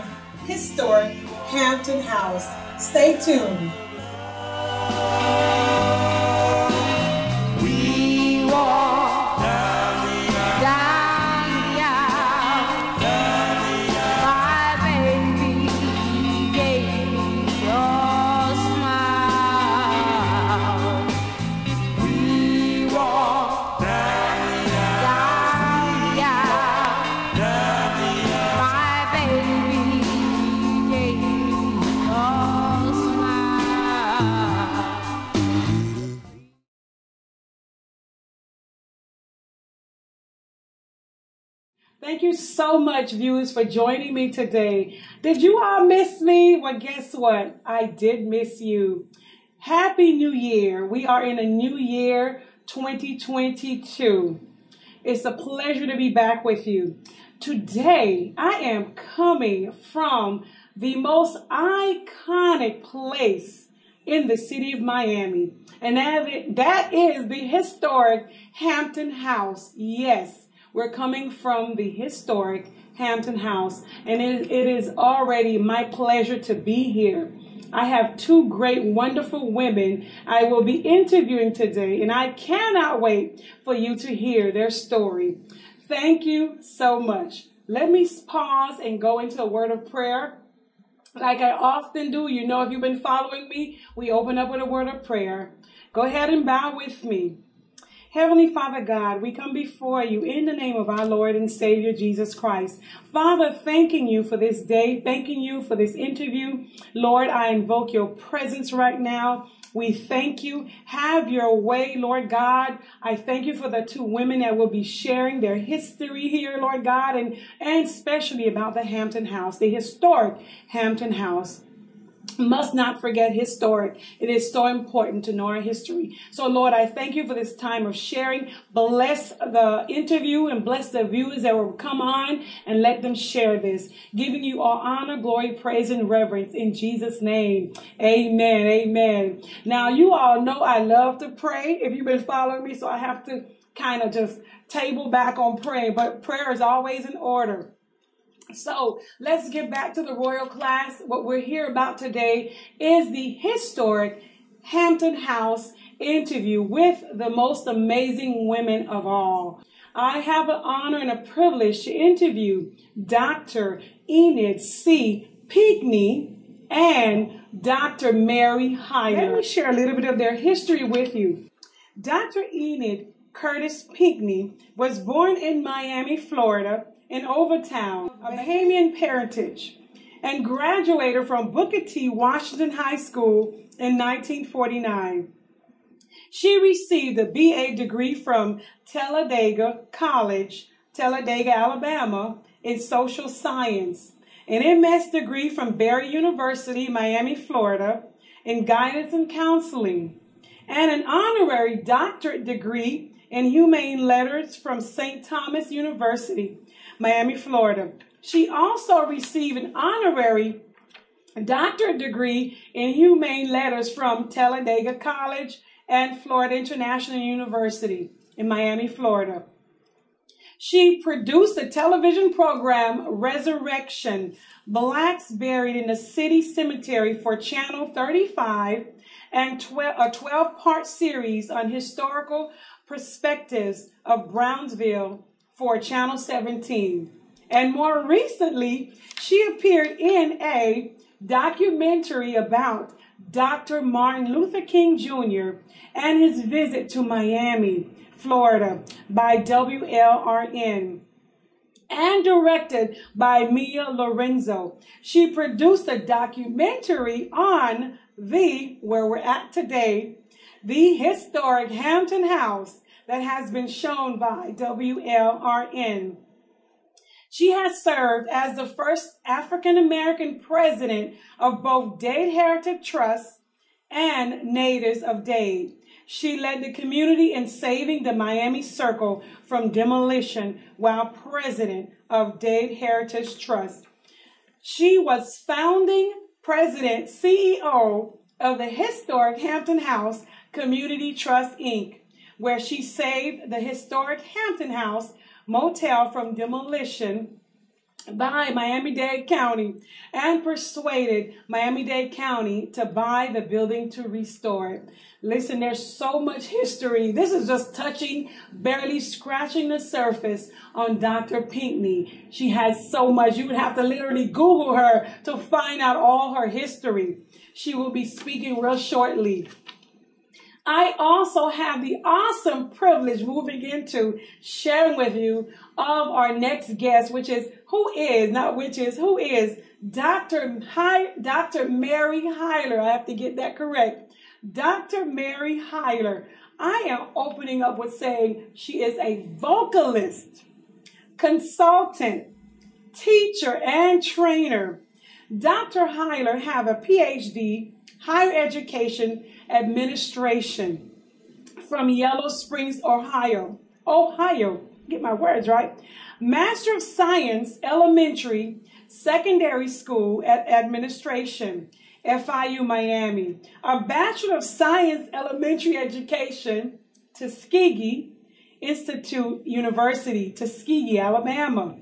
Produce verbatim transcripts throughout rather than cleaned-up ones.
iconic, historic Hampton House. Stay tuned. We walk down the aisle. My baby gave me your smile. We walk down the aisle. My baby gave me your Thank you so much, viewers, for joining me today. Did you all miss me? Well, guess what? I did miss you. Happy New Year. We are in a new year, twenty twenty-two. It's a pleasure to be back with you. Today, I am coming from the most iconic place in the city of Miami, and that is the historic Hampton House. Yes. We're coming from the historic Hampton House, and it, it is already my pleasure to be here. I have two great, wonderful women I will be interviewing today, and I cannot wait for you to hear their story. Thank you so much. Let me pause and go into a word of prayer. Like I often do, you know, if you've been following me, we open up with a word of prayer. Go ahead and bow with me. Heavenly Father God, we come before you in the name of our Lord and Savior, Jesus Christ. Father, thanking you for this day, thanking you for this interview. Lord, I invoke your presence right now. We thank you. Have your way, Lord God. I thank you for the two women that will be sharing their history here, Lord God, and, and especially about the Hampton House, the historic Hampton House. Must not forget historic. It is so important to know our history. So, Lord, I thank you for this time of sharing. Bless the interview and bless the viewers that will come on and let them share this. Giving you all honor, glory, praise, and reverence in Jesus' name. Amen. Amen. Now, you all know I love to pray if you've been following me, so I have to kind of just table back on prayer. But prayer is always in order. So let's get back to the Royal Class. What we're here about today is the historic Hampton House interview with the most amazing women of all. I have an honor and a privilege to interview Doctor Enid C. Pinkney and Doctor Mary Hylor. Let me share a little bit of their history with you. Doctor Enid Curtis Pinkney was born in Miami, Florida, in Overtown, a Bahamian parentage, and graduated from Booker T. Washington High School in nineteen forty-nine. She received a B A degree from Talladega College, Talladega, Alabama, in social science, an M S degree from Barry University, Miami, Florida, in guidance and counseling, and an honorary doctorate degree in humane letters from Saint Thomas University, Miami, Florida. She also received an honorary doctorate degree in humane letters from Talladega College and Florida International University in Miami, Florida. She produced the television program Resurrection, Blacks Buried in the City Cemetery for Channel thirty-five, and twelve, a twelve-part series on historical perspectives of Brownsville for Channel seventeen. And more recently, she appeared in a documentary about Doctor Martin Luther King Junior and his visit to Miami, Florida by W L R N, and directed by Mia Lorenzo. She produced a documentary on the, where we're at today, the historic Hampton House, that has been shown by W L R N. She has served as the first African-American president of both Dade Heritage Trust and Natives of Dade. She led the community in saving the Miami Circle from demolition while president of Dade Heritage Trust. She was founding president, C E O of the historic Hampton House Community Trust Incorporated, where she saved the historic Hampton House Motel from demolition by Miami-Dade County and persuaded Miami-Dade County to buy the building to restore it. Listen, there's so much history. This is just touching, barely scratching the surface on Doctor Pinkney. She has so much. You would have to literally Google her to find out all her history. She will be speaking real shortly. I also have the awesome privilege moving into sharing with you of our next guest, which is who is, not which is, who is Doctor Hi, Doctor Mary Hylor. I have to get that correct. Doctor Mary Hylor. I am opening up with saying she is a vocalist, consultant, teacher, and trainer. Doctor Hylor have a P H D, higher education administration from Yellow Springs, Ohio. Ohio, get my words right. Master of Science, Elementary, Secondary School at Administration, F I U Miami. A Bachelor of Science, Elementary Education, Tuskegee Institute University, Tuskegee, Alabama.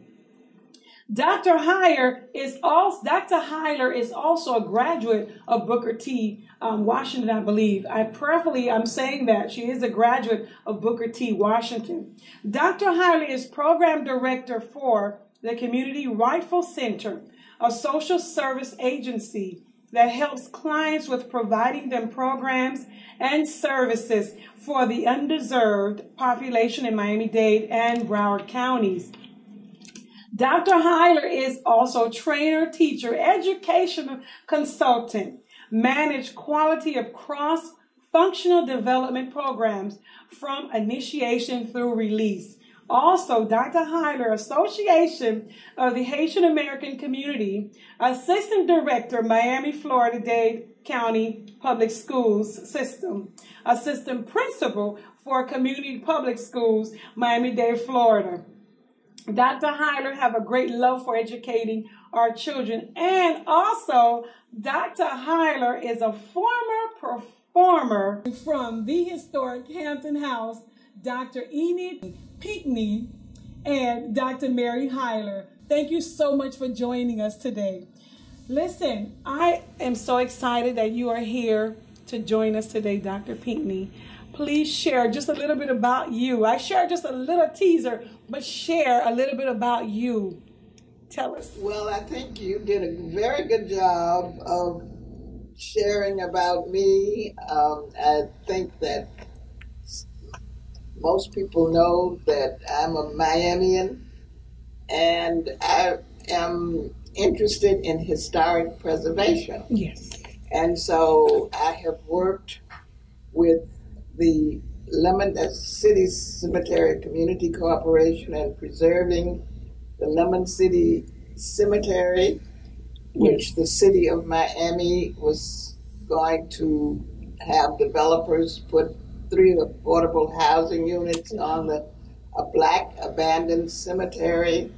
Doctor Hylor is also Doctor Hylor is also a graduate of Booker T. Um, Washington, I believe. I prayerfully I'm saying that she is a graduate of Booker T. Washington. Doctor Hylor is program director for the Community Rightful Center, a social service agency that helps clients with providing them programs and services for the underserved population in Miami-Dade and Broward counties. Doctor Hylor is also trainer, teacher, educational consultant, managed quality of cross-functional development programs from initiation through release. Also, Doctor Hylor, Association of the Haitian American Community, Assistant Director, Miami, Florida, Dade County Public Schools System, Assistant Principal for Community Public Schools, Miami-Dade, Florida. Doctor Hylor have a great love for educating our children, and also Doctor Hylor is a former performer from the historic Hampton House. Doctor Enid Pinkney and Doctor Mary Hylor, thank you so much for joining us today. Listen, I am so excited that you are here to join us today, Doctor Pinkney. Please share just a little bit about you. I shared just a little teaser, but share a little bit about you. Tell us. Well, I think you did a very good job of sharing about me. Um, I think that most people know that I'm a Miamian, and I am interested in historic preservation. Yes. And so I have worked with the Lemon City Cemetery Community Corporation and preserving the Lemon City Cemetery, which the city of Miami was going to have developers put three affordable housing units on the a black abandoned cemetery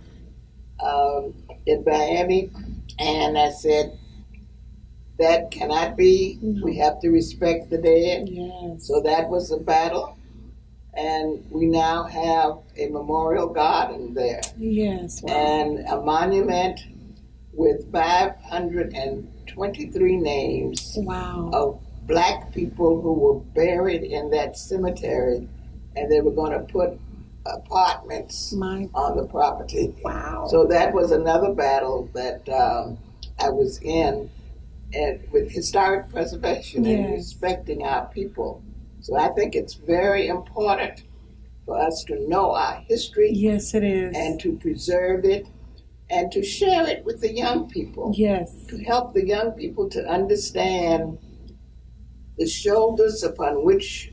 um, in Miami. And I said, that cannot be. We have to respect the dead. Yes. So that was a battle. And we now have a memorial garden there. Yes. Wow. And a monument with five hundred twenty-three names. Wow. Of black people who were buried in that cemetery. And they were going to put apartments My. on the property. Wow. So that was another battle that um, I was in. And with historic preservation yes. and respecting our people. So I think it's very important for us to know our history. Yes, it is. And to preserve it and to share it with the young people. Yes. To help the young people to understand the shoulders upon which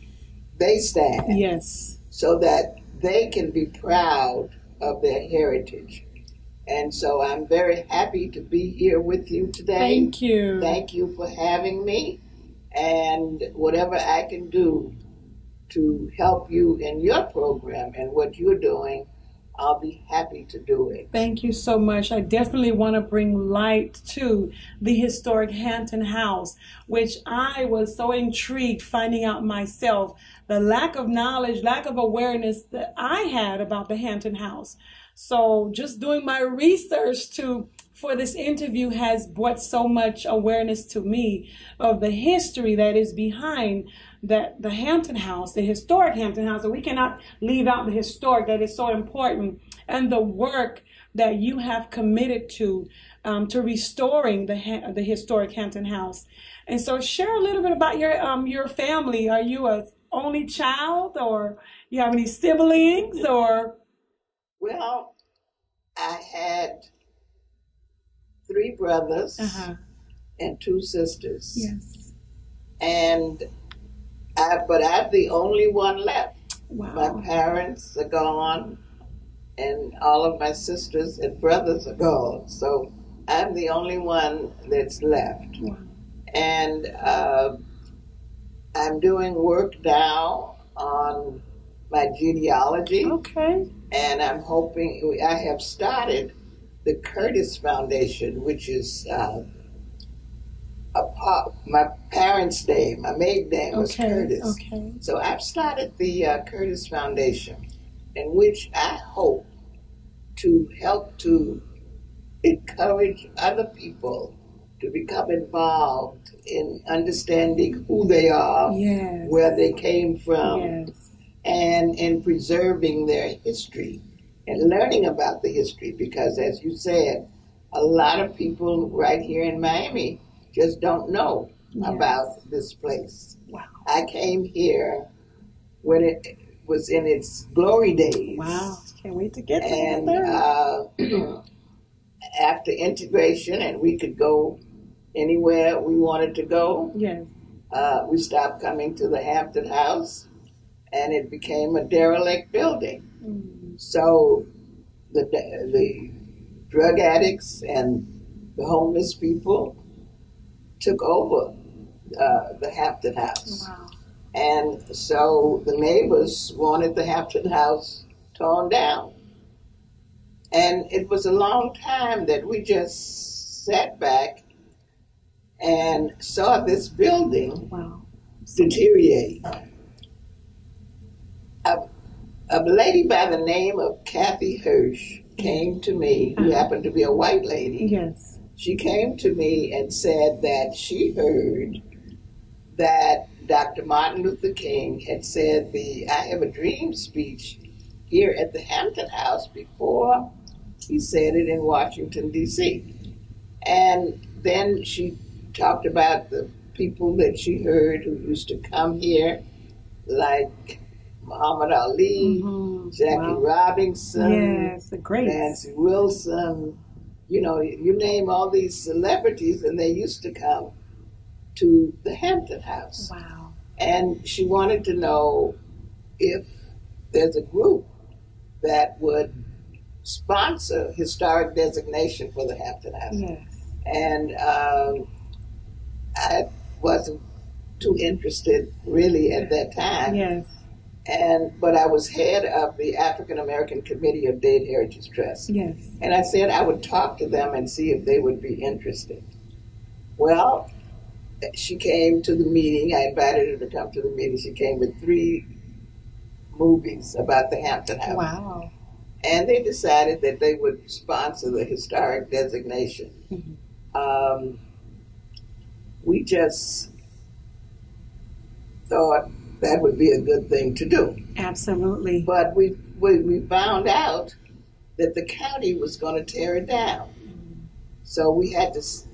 they stand. Yes. So that they can be proud of their heritage. And so I'm very happy to be here with you today. Thank you. Thank you for having me. And whatever I can do to help you in your program and what you're doing, I'll be happy to do it. Thank you so much. I definitely want to bring light to the historic Hampton House, which I was so intrigued finding out myself, the lack of knowledge, lack of awareness that I had about the Hampton House. So just doing my research to for this interview has brought so much awareness to me of the history that is behind that the Hampton House, the historic Hampton House, and we cannot leave out the historic that is so important, and the work that you have committed to, um, to restoring the the historic Hampton House. And so share a little bit about your um, your family. Are you a only child, or you have any siblings, or? Well, I had three brothers uh-huh. and two sisters. Yes. And I, but I'm the only one left. Wow. My parents are gone, and all of my sisters and brothers are gone. So I'm the only one that's left. Wow. And uh, I'm doing work now on my genealogy. Okay. And I'm hoping, I have started the Curtis Foundation, which is uh, a pop, my parents' name, my maiden name okay. was Curtis. Okay. So I've started the uh, Curtis Foundation, in which I hope to help to encourage other people to become involved in understanding who they are, yes. where they came from, yes. and in preserving their history and learning about the history. Because as you said, a lot of people right here in Miami just don't know yes. about this place. Wow. I came here when it was in its glory days. Wow, can't wait to get to and, this there. Uh, after integration, and we could go anywhere we wanted to go. Yes. Uh, we stopped coming to the Hampton House, and it became a derelict building. Mm-hmm. So the the drug addicts and the homeless people took over uh, the Hampton House. Wow. And so the neighbors wanted the Hampton House torn down. And it was a long time that we just sat back and saw this building wow. deteriorate. A, a lady by the name of Kathy Hirsch came to me, who happened to be a white lady. Yes. She came to me and said that she heard that Doctor Martin Luther King had said the I Have a Dream speech here at the Hampton House before he said it in Washington, D C. And then she talked about the people that she heard who used to come here, like Muhammad Ali, mm-hmm. Jackie wow. Robinson, yes, the greats. Nancy Wilson. You know, you name all these celebrities, and they used to come to the Hampton House. Wow. And she wanted to know if there's a group that would sponsor historic designation for the Hampton House. Yes. And um, I wasn't too interested really at that time. Yes. And but I was head of the African American Committee of Dade Heritage Trust. Yes. And I said I would talk to them and see if they would be interested. Well, she came to the meeting. I invited her to come to the meeting. She came with three movies about the Hampton House. Wow. And they decided that they would sponsor the historic designation. Mm-hmm. Um, we just thought that would be a good thing to do. Absolutely. But we, we, we found out that the county was going to tear it down. Mm-hmm. So we had to s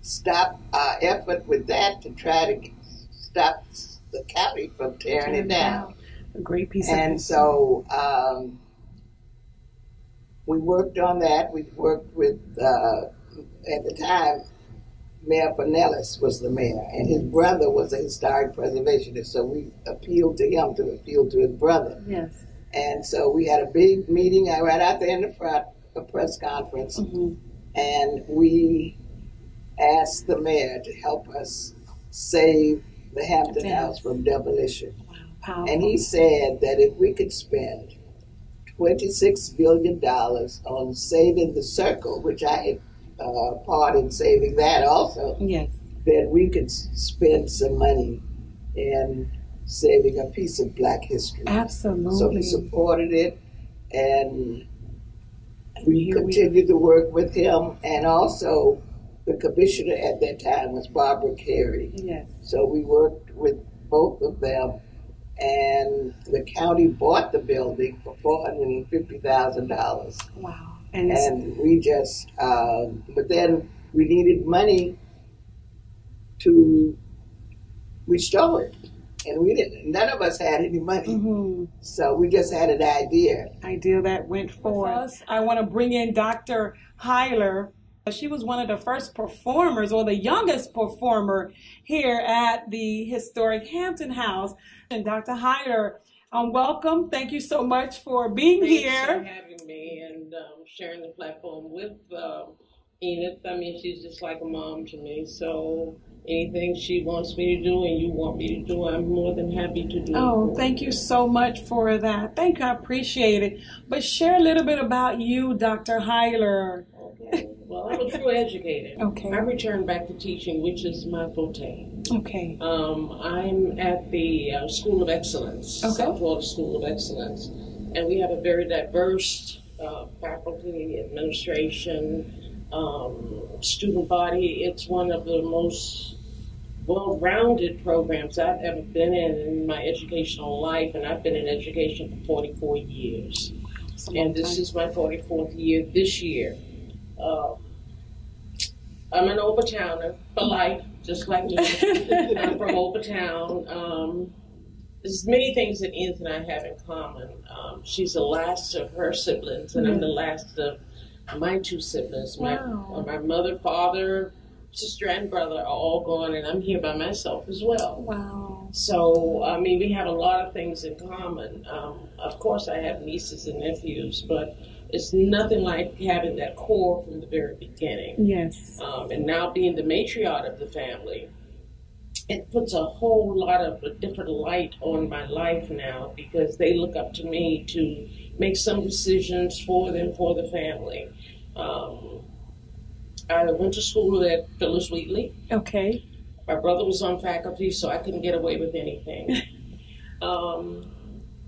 stop our effort with that to try to stop the county from tearing it down. Wow. A great piece and of And so um, we worked on that. We worked with, uh, at the time, Mayor Penelas was the mayor, and his brother was a historic preservationist, so we appealed to him to appeal to his brother. Yes. And so we had a big meeting right out there in the front, a press conference, mm-hmm. and we asked the mayor to help us save the Hampton yes. House from demolition. Powerful. And he said that if we could spend twenty-six billion dollars on saving the circle, which I had uh, part in saving that also, yes. then we could spend some money in saving a piece of black history. Absolutely. So he supported it, and we continued to work with him, and also the commissioner at that time was Barbara Carey. Yes. So we worked with both of them, and the county bought the building for four hundred fifty thousand dollars. Wow. And, and we just, uh, but then we needed money to restore it. And we didn't, none of us had any money. Mm-hmm. So we just had an idea. Idea that went forth. I want to bring in Doctor Hylor. She was one of the first performers, or the youngest performer, here at the historic Hampton House. And Doctor Hylor, um, welcome. Thank you so much for being Thanks here. Thanks for having me and um, sharing the platform with uh, Enid. I mean, she's just like a mom to me. So anything she wants me to do and you want me to do, I'm more than happy to do. Oh, thank you so much for that. Thank you. I appreciate it. But share a little bit about you, Doctor Hylor. Okay. Well, I'm a true educator. Okay. I returned back to teaching, which is my forte. Okay. Um, I'm at the uh, School of Excellence, okay. South Florida School of Excellence. And we have a very diverse uh, faculty, administration, um, student body. It's one of the most well-rounded programs I've ever been in in my educational life, and I've been in education for forty-four years. And this is my forty-fourth year this year. Uh, I'm an Overtowner for life, just like me. I'm from Overtown. Um, there's many things that Enid and I have in common. Um, she's the last of her siblings, and mm-hmm. I'm the last of my two siblings. My, wow. my mother, father, sister and brother are all gone, and I'm here by myself as well. Wow. So, I mean, we have a lot of things in common. Um, of course, I have nieces and nephews, but it's nothing like having that core from the very beginning. Yes. Um, and now being the matriarch of the family, it puts a whole lot of a different light on my life now, because they look up to me to make some decisions for them, for the family. Um, I went to school at Phyllis Wheatley. Okay. My brother was on faculty, so I couldn't get away with anything. um,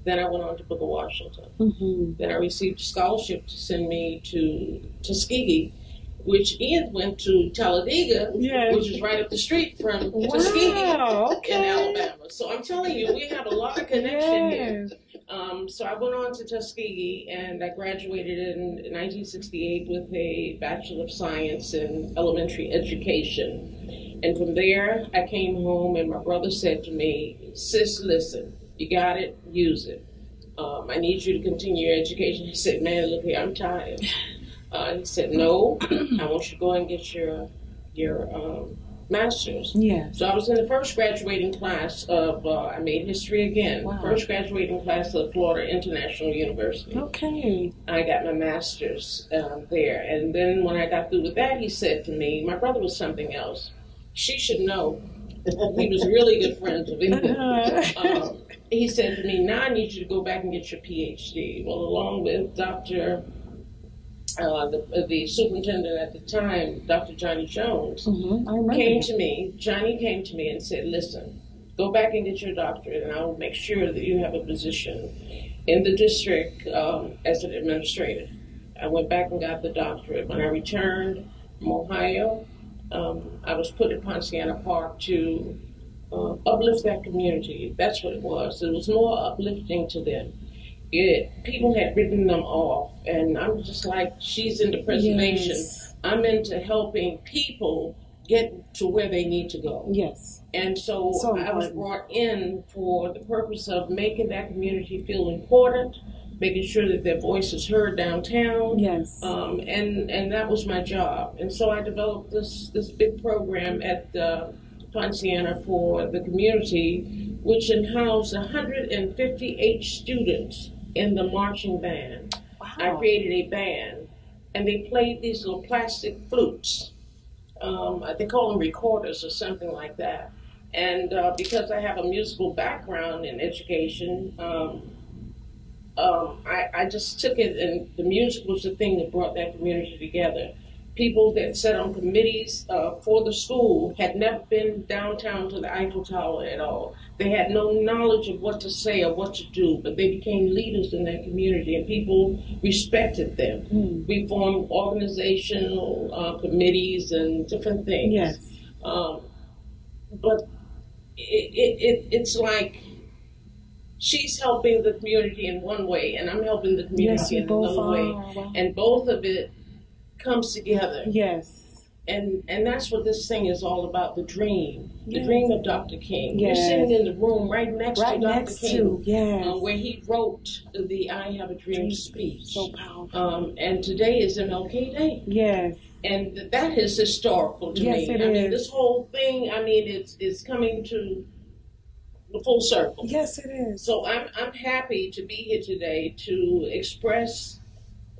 then I went on to Booker Washington. Mm-hmm. Then I received a scholarship to send me to Tuskegee, which Enid went to Talladega, yes. which is right up the street from wow, Tuskegee okay. in Alabama. So I'm telling you, we have a lot of connection yes. here. Um, so I went on to Tuskegee, and I graduated in nineteen sixty-eight with a Bachelor of Science in Elementary Education. And from there, I came home, and my brother said to me, "Sis, listen, you got it, use it. Um, I need you to continue your education." He said, "Man, look here, I'm tired." Uh, he said, "No, I want you to go and get your, your um, master's." Yeah. So I was in the first graduating class of, uh, I made history again, wow. first graduating class of Florida International University. Okay. I got my master's uh, there. And then when I got through with that, he said to me, my brother was something else. She should know. He was really good friends with him. Um, he said to me, "Now I need you to go back and get your P H D. Well, along with Doctor Uh, the, the superintendent at the time, Doctor Johnny Jones, mm-hmm. came to me, Johnny came to me and said, "Listen, go back and get your doctorate, and I will make sure that you have a position in the district um, as an administrator." I went back and got the doctorate. When I returned from Ohio, um, I was put in Poinciana Park to uh, uplift that community. That's what it was. It was more uplifting to them. It, people had written them off, and I'm just like, she's into preservation. Yes. I'm into helping people get to where they need to go. Yes. And so, so I was brought in for the purpose of making that community feel important, making sure that their voice is heard downtown. Yes. Um, and, and that was my job. And so I developed this, this big program at the Poinciana for the community, which housed one hundred fifty-eight students in the marching band. Wow. I created a band, and they played these little plastic flutes. Um, they call them recorders or something like that. And uh, because I have a musical background in education, um, um, I, I just took it, and the music was the thing that brought that community together. people that sat on committees uh, for the school had never been downtown to the Eiffel Tower at all. They had no knowledge of what to say or what to do, but they became leaders in their community, and people respected them. Mm. We formed organizational uh, committees and different things. Yes. Um, but it, it, it, it's like she's helping the community in one way, and I'm helping the community yes, in another are. way. Wow. And both of it comes together. Yes. And and that's what this thing is all about, the dream, yes. the dream of Doctor King. Yes. We're sitting in the room right next right to Doctor next King, to, yes. uh, where he wrote the I Have a Dream speech. So powerful. Um, and today is M L K Day. Yes. And that is historical to yes, me. It I is. mean, this whole thing, I mean, it's, it's coming to the full circle. Yes, it is. So I'm, I'm happy to be here today to express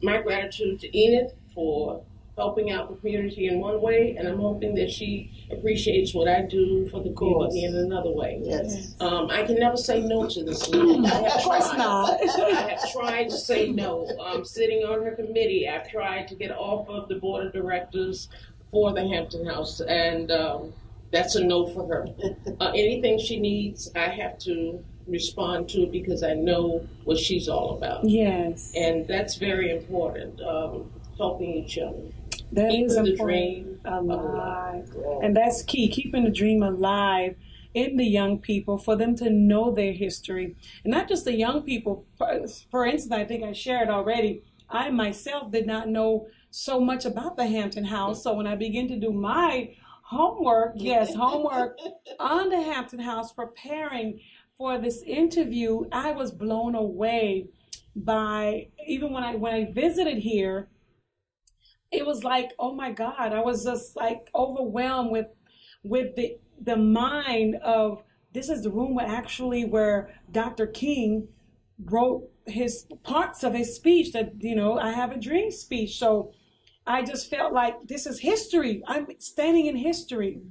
my gratitude to Enid for helping out the community in one way, and I'm hoping that she appreciates what I do for the community in another way. Yes. Um, I can never say no to this lady. I have of course tried. not. I have tried to say no. Um, sitting on her committee, I've tried to get off of the board of directors for the Hampton House, and um, that's a no for her. Uh, anything she needs, I have to respond to, because I know what she's all about. Yes. And that's very important, um, helping each other. That Keeping is important. the dream alive. alive. And that's key, keeping the dream alive in the young people, for them to know their history. And not just the young people. For instance, I think I shared already, I myself did not know so much about the Hampton House. So when I began to do my homework, yes, homework on the Hampton House, preparing for this interview, I was blown away by, even when I, when I visited here, it was like, oh my God, I was just like overwhelmed with with the the mind of, this is the room where actually where Doctor King wrote his parts of his speech, that, you know, I Have a Dream speech. So I just felt like this is history. I'm standing in history.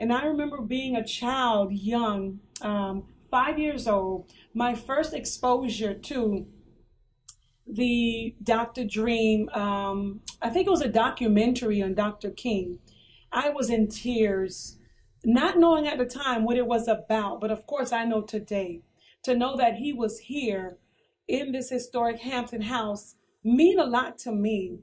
And I remember being a child, young, um, five years old, my first exposure to the Doctor Dream, um, I think it was a documentary on Doctor King. I was in tears, not knowing at the time what it was about, but of course I know today. To know that he was here in this historic Hampton House mean a lot to me.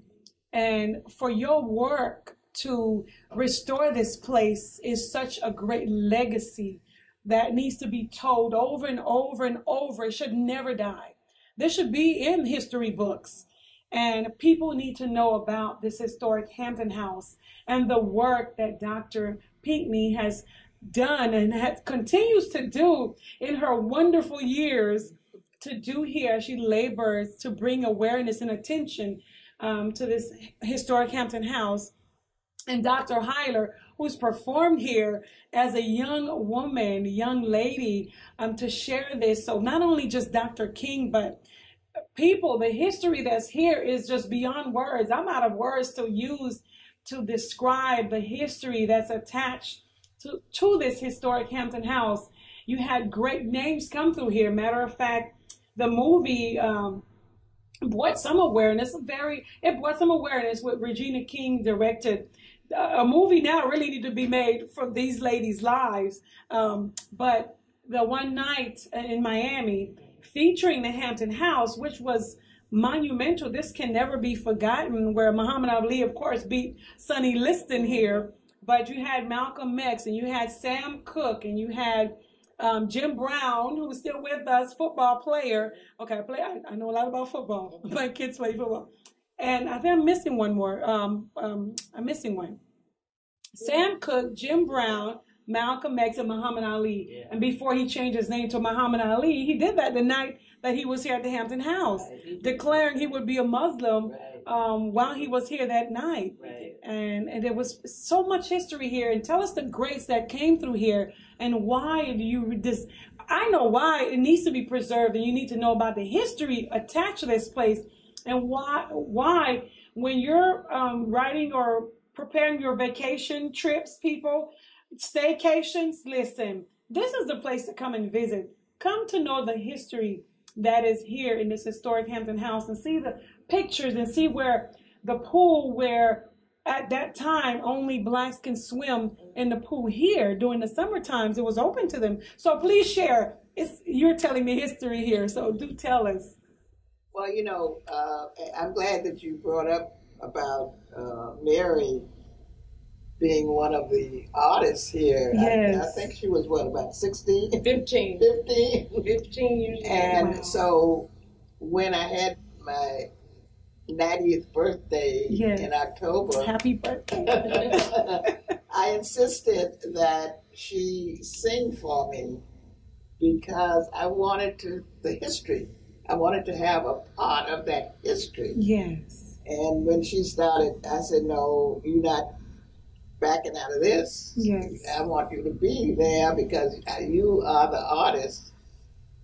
And for your work to restore this place is such a great legacy that needs to be told over and over and over. It should never die. This should be in history books, and people need to know about this historic Hampton House and the work that Doctor Pinkney has done and has, continues to do in her wonderful years to do here. She labors to bring awareness and attention um, to this historic Hampton House. And Doctor Hylor, who's performed here as a young woman, young lady, um, to share this. So not only just Doctor King, but people, the history that's here is just beyond words. I'm out of words to use to describe the history that's attached to, to this historic Hampton House. You had great names come through here. Matter of fact, the movie um, brought some awareness, very, it brought some awareness what Regina King directed. A movie now really needed to be made for these ladies' lives. Um, but the one night in Miami featuring the Hampton House, which was monumental, this can never be forgotten, where Muhammad Ali, of course, beat Sonny Liston here. But you had Malcolm X, and you had Sam Cooke, and you had um, Jim Brown, who's still with us, football player. Okay, I, play, I, I know a lot about football. My kids play football. And I think I'm missing one more. Um, um, I'm missing one. Yeah. Sam Cooke, Jim Brown, Malcolm X, and Muhammad Ali. Yeah. And before he changed his name to Muhammad Ali, he did that the night that he was here at the Hampton House, right. he declaring he would be a Muslim right. um, while he was here that night. Right. And, and there was so much history here. And tell us the grace that came through here and why do you this? I know why it needs to be preserved, and you need to know about the history attached to this place. And why, why, when you're um, writing or preparing your vacation trips, people, staycations, listen, this is the place to come and visit. Come to know the history that is here in this historic Hampton House, and see the pictures and see where the pool, where at that time, only blacks can swim in the pool here. During the summer times, it was open to them. So please share. It's, you're telling me history here, so do tell us. Well, you know, uh, I'm glad that you brought up about uh, Mary being one of the artists here. Yes. I, I think she was, what, about sixteen? fifteen. fifteen. fifteen years old. And wow. So when I had my ninetieth birthday, yes, in October. Happy birthday. I insisted that she sing for me because I wanted to, the history. I wanted to have a part of that history. Yes. And when she started, I said, no, you're not backing out of this. Yes. I want you to be there because you are the artist.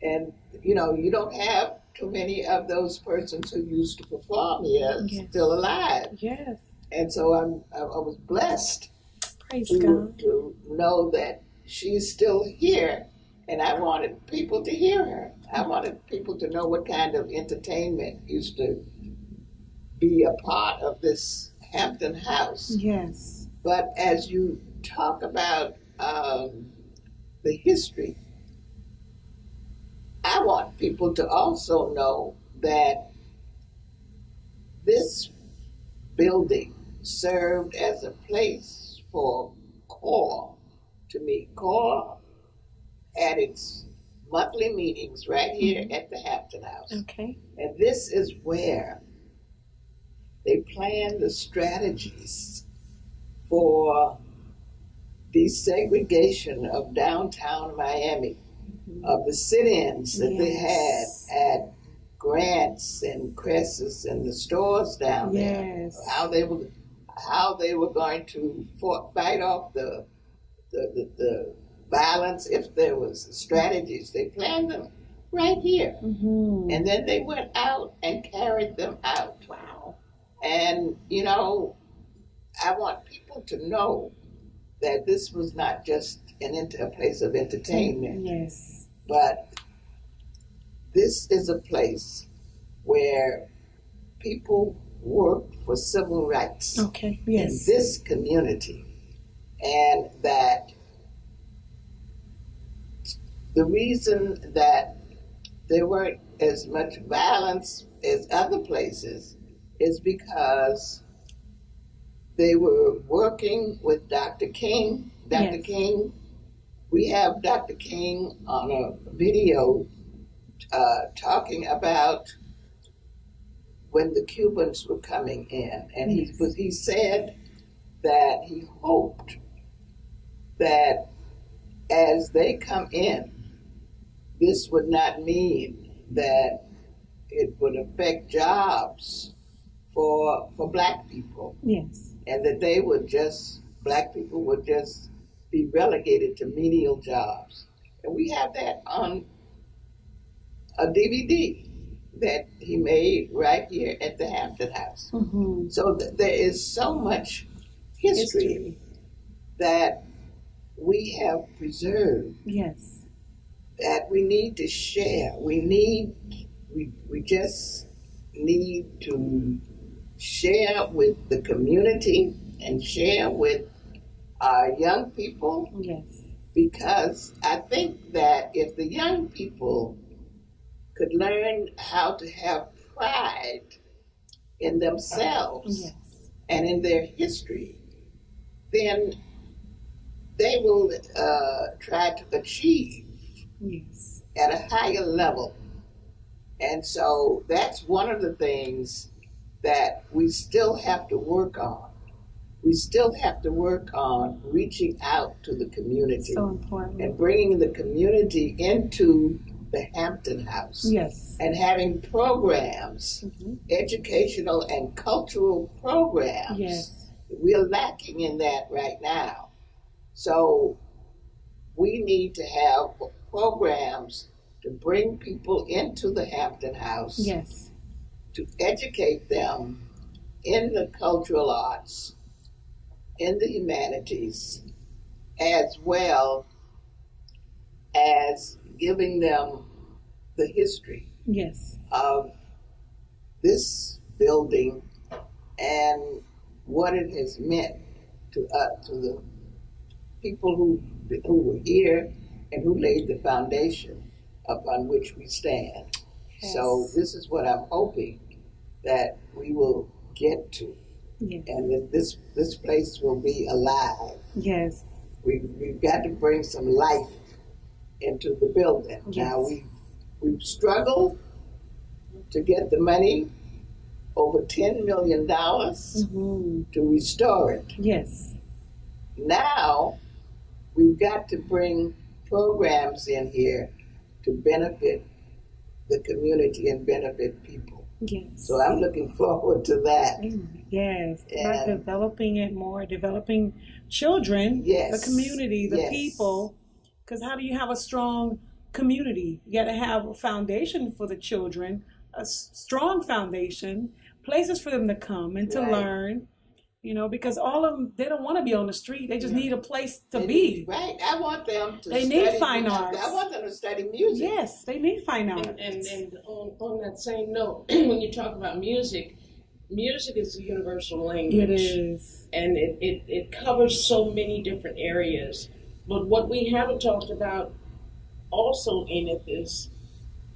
And, you know, you don't have too many of those persons who used to perform here, yes, still alive. Yes. And so I'm, I was blessed Praise to, God. to know that she's still here. And I wanted people to hear her. I wanted people to know what kind of entertainment used to be a part of this Hampton House. Yes. But as you talk about um, the history, I want people to also know that this building served as a place for CORE to meet. CORE at its monthly meetings right here at the Hampton House. Okay. And this is where they plan the strategies for desegregation of downtown Miami, mm-hmm, of the sit-ins that, yes, they had at Grant's and Cress's and the stores down, yes, there. How they were, how they were going to fight off the the the, the violence, if there was strategies, they planned them right here. Mm-hmm. And then they went out and carried them out. Wow. And, you know, I want people to know that this was not just an inter a place of entertainment. Yes. But this is a place where people worked for civil rights. Okay. Yes. In this community. And that the reason that there weren't as much violence as other places is because they were working with Doctor King. Doctor Yes. King, we have Doctor King on a video uh, talking about when the Cubans were coming in. And he, he said that he hoped that as they come in, this would not mean that it would affect jobs for for black people. Yes. And that they would just, black people would just be relegated to menial jobs. And we have that on a D V D that he made right here at the Hampton House. Mm-hmm. So th there is so much history, history. that we have preserved. Yes. That we need to share. We need, we, we just need to share with the community and share with our young people. Yes. Because I think that if the young people could learn how to have pride in themselves, yes, and in their history, then they will uh, try to achieve, yes, at a higher level. And so that's one of the things that we still have to work on. We still have to work on reaching out to the community. So important. And bringing the community into the Hampton House. Yes. And having programs, mm-hmm, educational and cultural programs. Yes. We're lacking in that right now. So we need to have programs to bring people into the Hampton House, yes, to educate them in the cultural arts, in the humanities, as well as giving them the history, yes, of this building and what it has meant to us, to the people who, who were here and who laid the foundation upon which we stand. Yes. So this is what I'm hoping that we will get to. Yes. And that this, this place will be alive. Yes. We've, we've got to bring some life into the building. Yes. Now, we, we've struggled to get the money, over ten million dollars, mm-hmm. to restore it. Yes. Now, we've got to bring programs in here to benefit the community and benefit people. Yes. So I'm looking forward to that. Yes, by developing it more, developing children, yes. the community, the yes. people, because how do you have a strong community? You got to have a foundation for the children, a strong foundation, places for them to come and to right. learn, you know, because all of them, they don't want to be on the street. They just yeah. need a place to they be. Need, right. I want them to they study. They need fine music. Arts. I want them to study music. Yes, they need fine arts. And, and, and on, on that same note, when you talk about music, music is a universal language. It is. And it, it, it covers so many different areas. But what we haven't talked about also in it is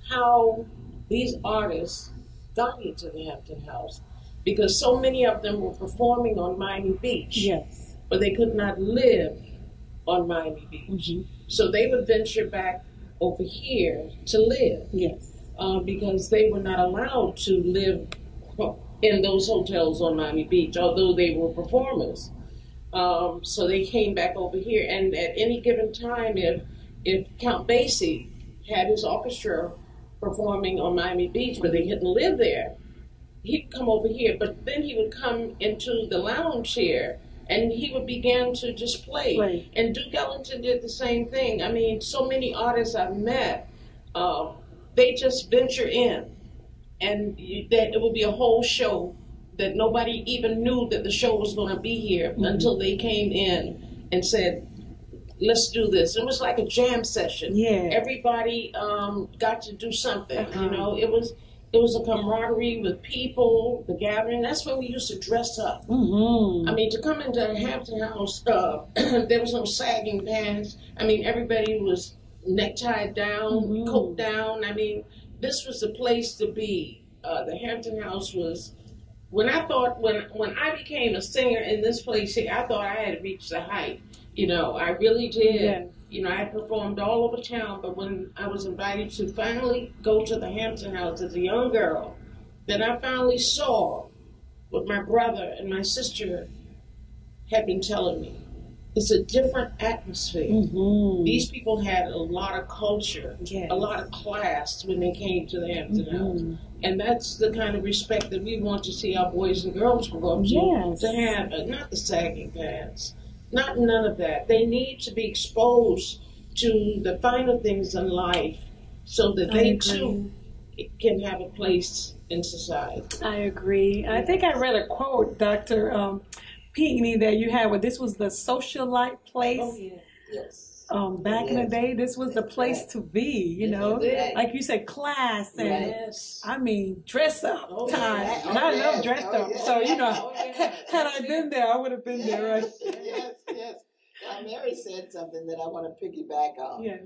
how these artists got into the Hampton House, because so many of them were performing on Miami Beach, yes. but they could not live on Miami Beach. Mm-hmm. So they would venture back over here to live, yes, uh, because they were not allowed to live in those hotels on Miami Beach, although they were performers. Um, so they came back over here, and at any given time, if, if Count Basie had his orchestra performing on Miami Beach, but they couldn't live there, he'd come over here, but then he would come into the lounge here, and he would begin to just play. Right. And Duke Ellington did the same thing. I mean, so many artists I've met, uh, they just venture in, and you, that it would be a whole show that nobody even knew that the show was going to be here, mm-hmm. until they came in and said, let's do this. It was like a jam session. Yeah. Everybody um, got to do something. Uh-huh. You know, it was it was a camaraderie with people, the gathering. That's when we used to dress up. Mm-hmm. I mean, to come into Hampton House, uh, there was no sagging pants. I mean, everybody was necktied down, mm-hmm. coat down. I mean, this was the place to be. Uh, the Hampton House was. When I thought when when I became a singer in this place, I thought I had reached the height. You know, I really did. Yeah. You know, I performed all over town, but when I was invited to finally go to the Hampton House as a young girl, that I finally saw what my brother and my sister had been telling me. It's a different atmosphere. Mm-hmm. These people had a lot of culture, yes. a lot of class when they came to the Hampton mm-hmm. House. And that's the kind of respect that we want to see our boys and girls grow up yes. to, to have, uh, not the sagging pants. Not none of that. They need to be exposed to the finer things in life so that they too can have a place in society. I agree. Yes. I think I read a quote, Doctor Um, Pinkney, that you had where this was the socialite place. Oh, yeah. Yes. Um, back yes. in the day, this was the place right. to be, you yes, know, right. like you said, class and yes. I mean, dress up oh, time. Yeah. Oh, and I yeah. love dress oh, up. Yeah. So, you know, oh, yeah. had I been there, I would have been yes. there, right? Yes, yes. Now, Mary said something that I want to piggyback on. Yeah.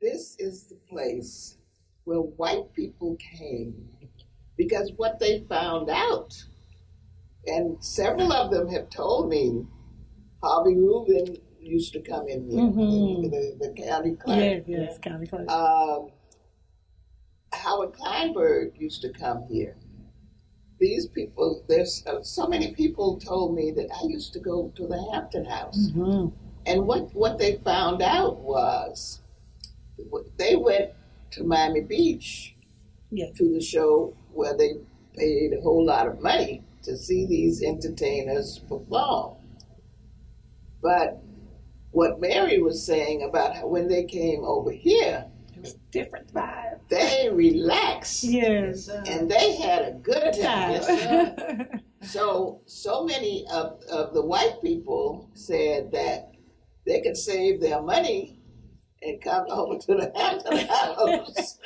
This is the place where white people came because what they found out, and several of them have told me, Harvey Rubin used to come in here, mm-hmm. the, the, the county clerk. Yes, yes, county clerk. Um, Howard Kleinberg used to come here. These people, there's uh, so many people told me that I used to go to the Hampton House. Mm-hmm. And what, what they found out was they went to Miami Beach yes. to the show where they paid a whole lot of money to see these entertainers perform. But what Mary was saying about how when they came over here, it was a different vibe. They relaxed. Yes. And they had a good time. time. so so many of, of the white people said that they could save their money and come over to the Hampton House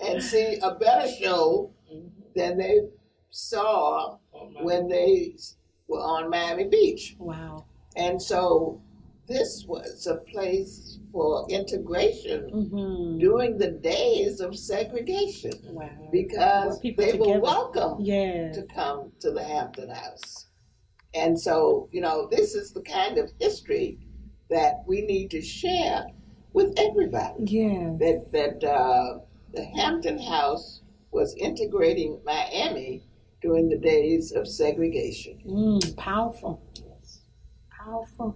and see a better show than they saw when they were on Miami Beach. Wow. And so this was a place for integration mm-hmm. during the days of segregation. Wow. Because well, they together. were welcome yes. to come to the Hampton House. And so, you know, this is the kind of history that we need to share with everybody. Yes. That, that uh, the Hampton House was integrating Miami during the days of segregation. Mm, powerful. Yes. Powerful.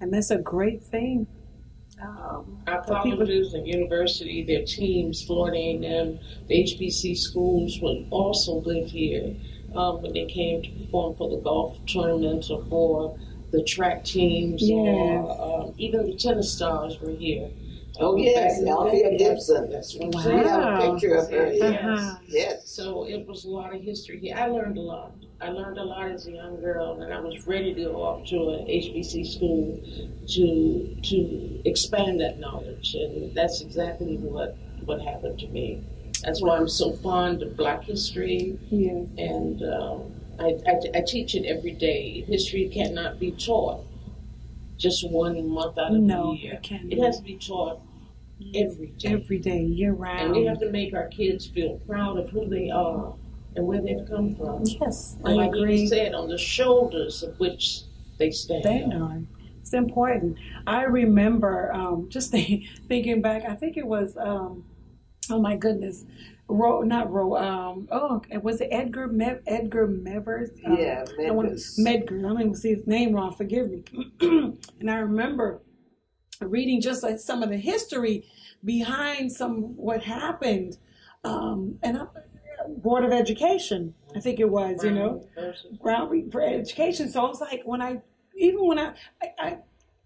And that's a great thing. Um, Our colleges and university, their teams, Florida A and M, the H B C schools would also live here um, when they came to perform for the golf tournaments or for the track teams. Yes. Or um, even the tennis stars were here. Oh, oh yes, Althea Gibson. That's right. Wow. She had a picture of her. Yes. Uh-huh. Yes. So it was a lot of history here. I learned a lot. I learned a lot as a young girl, and I was ready to go off to an H B C school to to expand that knowledge, and that's exactly what what happened to me. That's why I'm so fond of Black history. Yes. And um, I, I I teach it every day. History cannot be taught just one month out of no, the year. It can't. It has to be taught every day. Every day, year round. And we have to make our kids feel proud of who they are and where they've come from. Yes, and I like agree. You said, on the shoulders of which they stand. They are. It's important. I remember um, just thinking back, I think it was, um, oh my goodness, Ro, not Ro, um, oh, was it Edgar, Me- Edgar Mevers? Um, yeah, Medgar. I want, Medgar, I don't even see his name wrong, forgive me. And I remember reading just like some of the history behind some what happened. Um, and I, Board of Education, I think it was, Brown, you know, Brown for Education. So I was like, when I, even when I, I, I,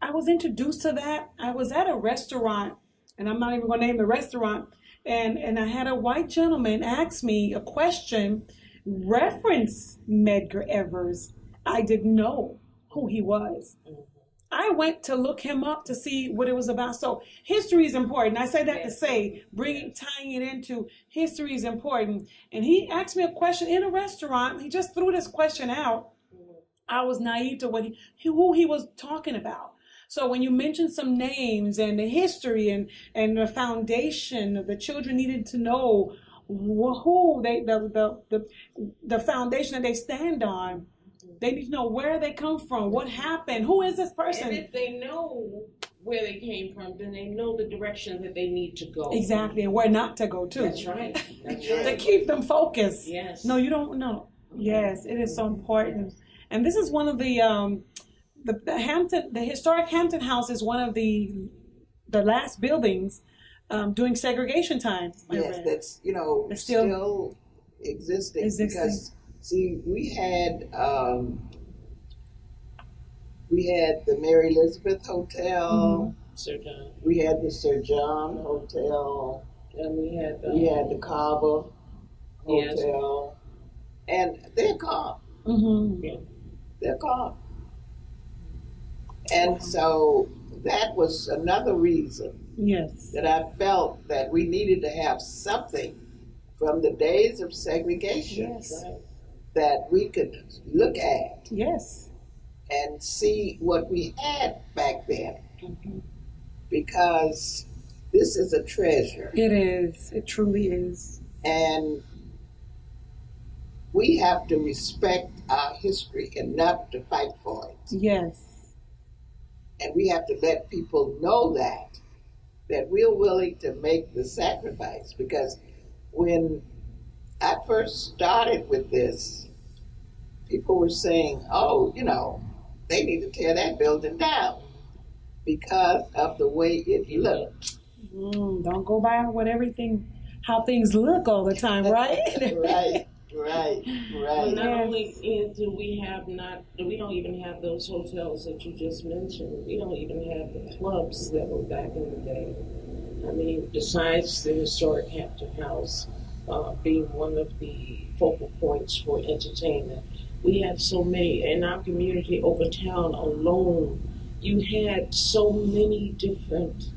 I was introduced to that, I was at a restaurant, and I'm not even going to name the restaurant, and, and I had a white gentleman ask me a question, reference Medgar Evers. I didn't know who he was. Mm-hmm. I went to look him up to see what it was about. So history is important. I say that to say, bringing, tying it into history is important. And he asked me a question in a restaurant. He just threw this question out. I was naive to what he, who he was talking about. So when you mentioned some names and the history and, and the foundation, the children needed to know who they, the, the, the, the foundation that they stand on. They need to know where they come from, what happened, who is this person. And if they know where they came from, then they know the direction that they need to go. Exactly, and where not to go to. That's right. That's right. To keep them focused. Yes. No, you don't know. Yes, it is so important. Yes. And this is one of the, um, the, the Hampton, the historic Hampton House is one of the, the last buildings um, during segregation time. Yes, friend. That's, you know, that's still, still existing, existing because... See, we had um, we had the Mary Elizabeth Hotel, mm-hmm. Sir John. We had the Sir John Hotel, and we had the, we had the Carver Hotel, yes. And they're gone. Mm-hmm. Yeah. They're gone, and wow. So that was another reason. Yes, that I felt that we needed to have something from the days of segregation. Yes. Right. That we could look at, yes, and see what we had back then, mm-hmm. because this is a treasure. It is. It truly is. And we have to respect our history enough to fight for it. Yes. And we have to let people know that, that we're willing to make the sacrifice, because when I first started with this, people were saying, oh, you know, they need to tear that building down because of the way it looked. Mm, don't go by what everything, how things look all the time, right? Right, right, right. Well, not yes. only do we have not, we don't even have those hotels that you just mentioned. We don't even have the clubs that were back in the day. I mean, besides the historic Hampton House, Uh, being one of the focal points for entertainment. We had so many, in our community over town alone, you had so many different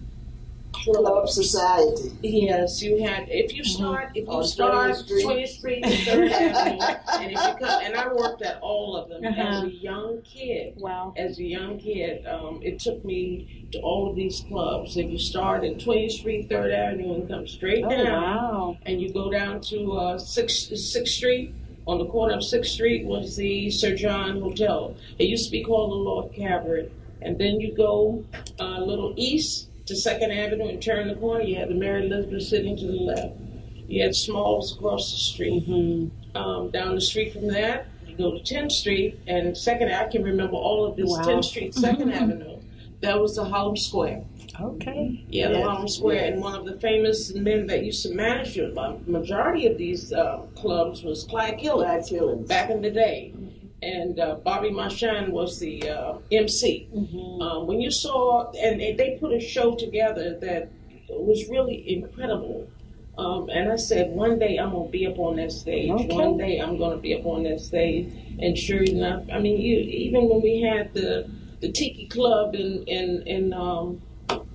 full of society. Yes, you had, if you start, mm-hmm. if you oh, start twentieth Street, third Avenue, and if you come, and I worked at all of them uh-huh. as a young kid. Wow. As a young kid, um, it took me to all of these clubs. If you start at twentieth Street, third Avenue, and come straight oh, down, wow. and you go down to uh, sixth Street, on the corner of sixth Street was the Sir John Hotel. It used to be called the Lord Cabaret. And then you go a uh, little east to second Avenue and turn the corner, you had the Mary Elizabeth sitting to the left. You had Smalls across the street. Mm-hmm. um, down the street from that, you go to tenth Street and second, I can remember all of this, wow. tenth Street, second mm-hmm. Avenue. That was the Harlem Square. Okay. Yeah, the yes. Harlem Square. Yes. And one of the famous men that used to manage the majority of these uh, clubs was Clyde Killings, Killings back in the day. And uh, Bobby Marchand was the uh, M C. Mm-hmm. um, when you saw, and they put a show together that was really incredible. Um, and I said, one day I'm going to be up on that stage. Okay. One day I'm going to be up on that stage. And sure enough, I mean, you, even when we had the the Tiki Club in, in, in um,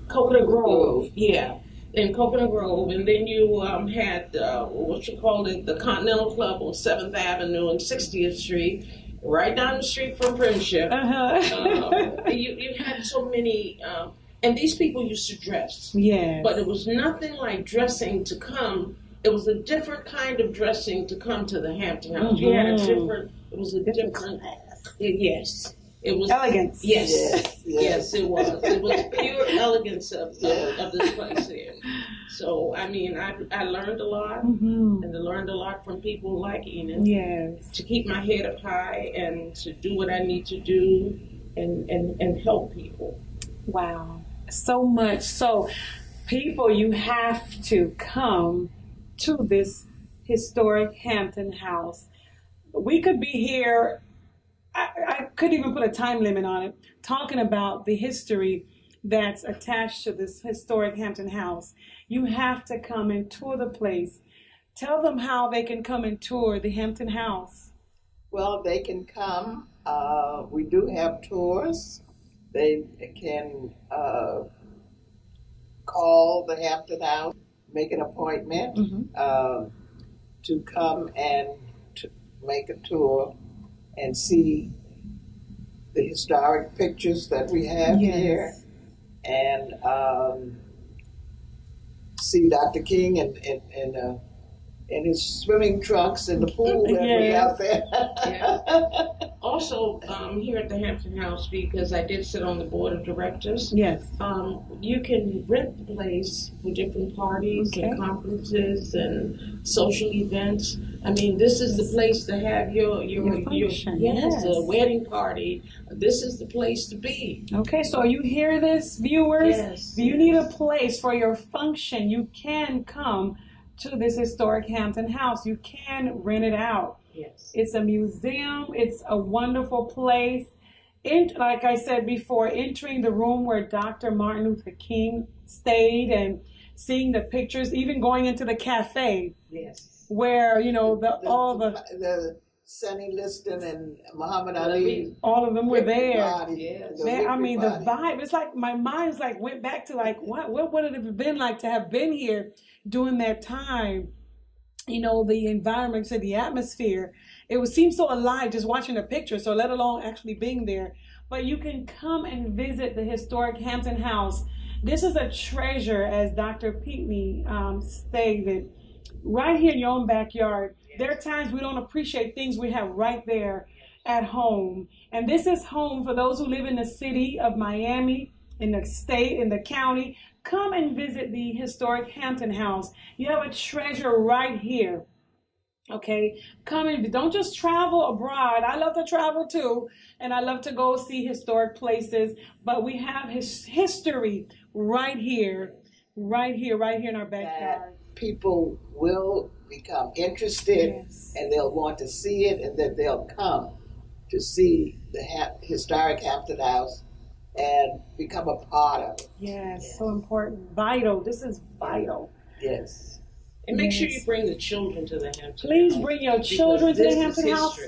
Coconut Grove. Yeah, in Coconut Grove. And then you um, had, uh, what you call it, the Continental Club on seventh Avenue and sixtieth Street. Right down the street from Friendship. Uh-huh. uh, you, you had so many, um, and these people used to dress. Yes. But it was nothing like dressing to come. It was a different kind of dressing to come to the Hampton House. Mm-hmm. You had a different, it was a different, different it, yes. It was elegance. Yes. Yes, yes. Yes, it was. It was pure elegance of, of, of this place here. So, I mean, I, I learned a lot, mm-hmm. and I learned a lot from people like Enid. Yes. To keep my head up high and to do what I need to do and, and, and help people. Wow. So much. So, people, you have to come to this historic Hampton House. We could be here, I, I couldn't even put a time limit on it, talking about the history that's attached to this historic Hampton House. You have to come and tour the place. Tell them how they can come and tour the Hampton House. Well, they can come. Uh, we do have tours. They can uh, call the Hampton House, make an appointment mm-hmm. uh, to come and to make a tour and see the historic pictures that we have yes. here, and um, see Doctor King in in, in, uh, in his swimming trunks in the pool that yes. we out there. Yeah. Also, um, here at the Hampton House, because I did sit on the board of directors. Yes. Um, you can rent the place for different parties okay. and conferences and social events. I mean, this is the place to have your your your, your yes, a wedding party. This is the place to be. Okay, so you hear this, viewers? Yes. If you need a place for your function, you can come to this historic Hampton House. You can rent it out. Yes. It's a museum. It's a wonderful place. In, like I said before, entering the room where Doctor Martin Luther King stayed and seeing the pictures, even going into the cafe. Yes. Where, you know, the, the all the, the, the Sonny Liston and Muhammad Ali, all of them were there. Body, yeah, the I mean, body. The vibe. It's like my mind's like went back to like what what would it have been like to have been here during that time? You know, the environment, so the atmosphere. It was seemed so alive just watching the picture. So let alone actually being there. But you can come and visit the historic Hampton House. This is a treasure, as Doctor Pinkney um, stated. Right here in your own backyard. There are times we don't appreciate things we have right there at home. And this is home for those who live in the city of Miami, in the state, in the county. Come and visit the historic Hampton House. You have a treasure right here. Okay, come and don't just travel abroad. I love to travel too, and I love to go see historic places, but we have his history right here, right here, right here in our backyard. People will become interested yes. and they'll want to see it, and then they'll come to see the ha historic Hampton House and become a part of it. Yes, yes. So important. Vital. This is vital. Yes. And make yes. sure you bring the children to the Hampton House. Please bring your children to the Hampton House.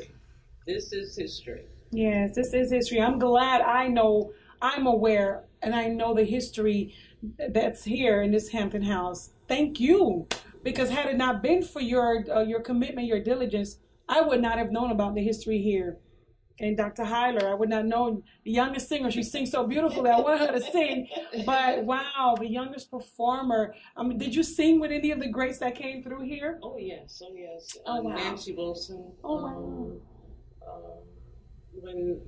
This is history. Yes, this is history. I'm glad I know, I'm aware, and I know the history that's here in this Hampton House. Thank you, because had it not been for your uh, your commitment, your diligence, I would not have known about the history here. And Doctor Hylor, I would not know the youngest singer. She sings so beautifully. I want her to sing, but wow, the youngest performer. I mean, did you sing with any of the greats that came through here? Oh yes, oh yes. Oh, wow. Nancy Wilson. Oh um, wow. Um, when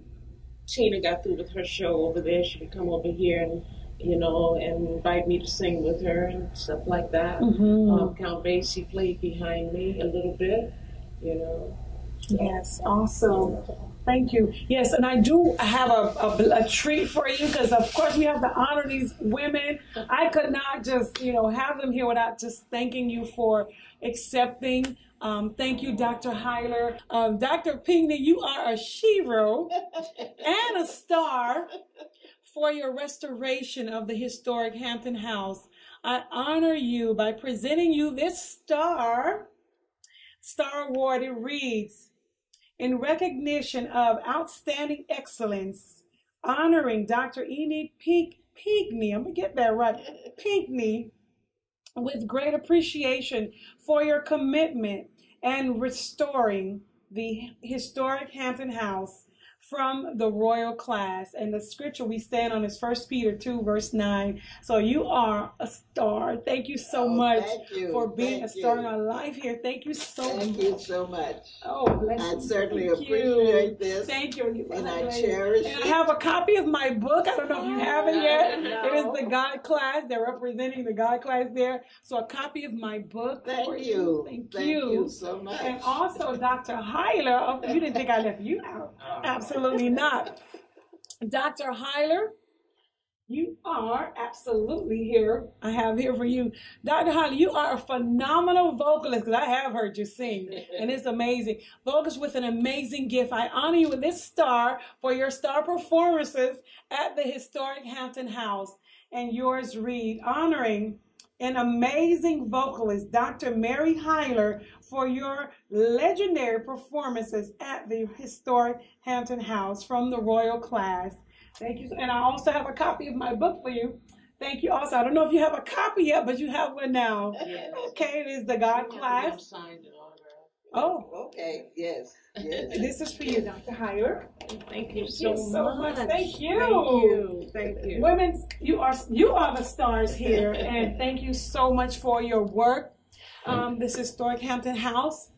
Tina got through with her show over there, she would come over here and, you know, and invite me to sing with her and stuff like that. Mm-hmm. um, Count Basie played behind me a little bit, you know. So, yes, awesome. Yeah. Thank you. Yes, and I do have a, a, a treat for you, because of course we have to honor these women. I could not just, you know, have them here without just thanking you for accepting. Um, thank you, Doctor Hylor. Um, Doctor Pinkney, you are a shero and a star for your restoration of the historic Hampton House. I honor you by presenting you this star, Star Award. It reads, in recognition of outstanding excellence, honoring Doctor Enid Pinkney, I'm gonna get that right, Pinkney, with great appreciation for your commitment and restoring the historic Hampton House from the Royal Class. And the scripture we stand on is First Peter two, verse nine. So you are a star. Thank you so oh, much you. for being thank a star you. in our life here. Thank you so thank much. Thank you so much. Oh, bless I you. certainly thank appreciate you. this. Thank you. And I cherish and it. I have a copy of my book. I don't know if you have it yet. No. It is the God Class. They're representing the God Class there. So a copy of my book. Thank for you. you. Thank, thank you. you so much. And also, Doctor Hylor, oh, you didn't think I left you out. Oh. Absolutely. Absolutely not. Doctor Hylor, you are absolutely here. I have here for you. Doctor Hylor, you are a phenomenal vocalist, because I have heard you sing, and it's amazing. Vocalist with an amazing gift. I honor you with this star for your star performances at the historic Hampton House. And yours read, honoring an amazing vocalist, Doctor Mary Hylor, for your legendary performances at the historic Hampton House from the Royal Class. Thank you. And I also have a copy of my book for you. Thank you also. I don't know if you have a copy yet, but you have one now. Yes. Okay, it is the God Class. Signed it on, right? Oh. Okay, yes. Yes. This is for you, Doctor Hylor. Thank you so, Thank you so much. much. Thank you. Thank you. Thank you. Women, you are you are the stars here, and thank you so much for your work. Um, this historic Hampton House.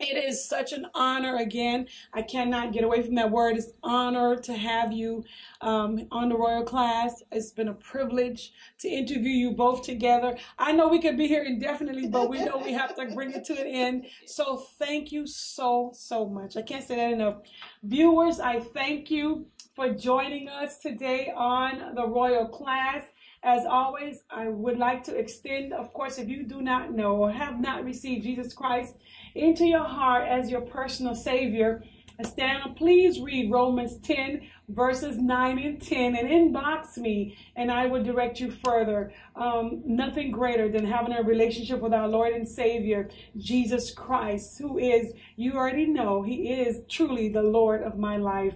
It is such an honor. Again, I cannot get away from that word. It's an honor to have you um, on the Royal Class. It's been a privilege to interview you both together. I know we could be here indefinitely, but we know we have to bring it to an end. So thank you so, so much. I can't say that enough. Viewers, I thank you for joining us today on the Royal Class. As always, I would like to extend, of course, if you do not know or have not received Jesus Christ into your heart as your personal Savior, stand, please read Romans ten, verses nine and ten, and inbox me, and I will direct you further. Um, nothing greater than having a relationship with our Lord and Savior, Jesus Christ, who is, you already know, He is truly the Lord of my life.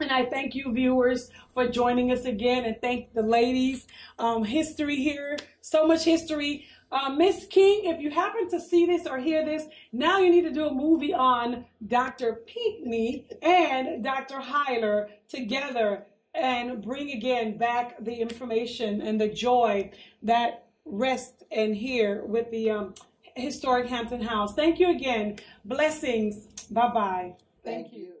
And I thank you, viewers, for joining us again, and thank the ladies. Um, history here, so much history. Uh, Miss King, if you happen to see this or hear this, now you need to do a movie on Doctor Pinkney and Doctor Hylor together and bring again back the information and the joy that rests in here with the um, historic Hampton House. Thank you again. Blessings. Bye-bye. Thank you.